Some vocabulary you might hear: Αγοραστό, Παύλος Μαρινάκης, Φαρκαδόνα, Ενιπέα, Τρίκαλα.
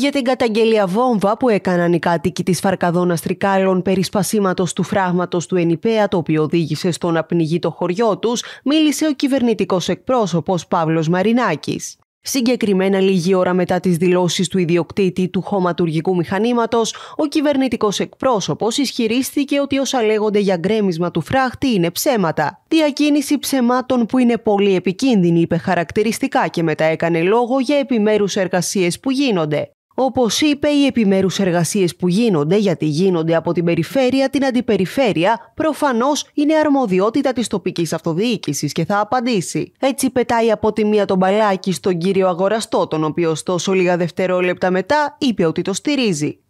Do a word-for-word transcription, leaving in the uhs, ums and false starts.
για την καταγγελία βόμβα που έκαναν οι κάτοικοι της Φαρκαδόνας Τρικάλων περί σπασίματος του φράγματος του Ενιπέα, το οποίο οδήγησε στο να πνιγεί το χωριό τους, μίλησε ο κυβερνητικός εκπρόσωπος Παύλος Μαρινάκης. Συγκεκριμένα, λίγη ώρα μετά τις δηλώσεις του ιδιοκτήτη του χωματουργικού μηχανήματος, ο κυβερνητικός εκπρόσωπος ισχυρίστηκε ότι όσα λέγονται για γκρέμισμα του φράχτη είναι ψέματα. Διακίνηση ψεμάτων που είναι πολύ επικίνδυνη, είπε χαρακτηριστικά, και μετά έκανε λόγο για επιμέρους εργασίες που γίνονται. Όπως είπε, οι επιμέρους εργασίες που γίνονται, γιατί γίνονται από την περιφέρεια, την αντιπεριφέρεια, προφανώς είναι αρμοδιότητα της τοπικής αυτοδιοίκησης και θα απαντήσει. Έτσι πετάει από τη μία τον μπαλάκι στον κύριο Αγοραστό, τον οποίο ωστόσο λίγα δευτερόλεπτα μετά είπε ότι το στηρίζει.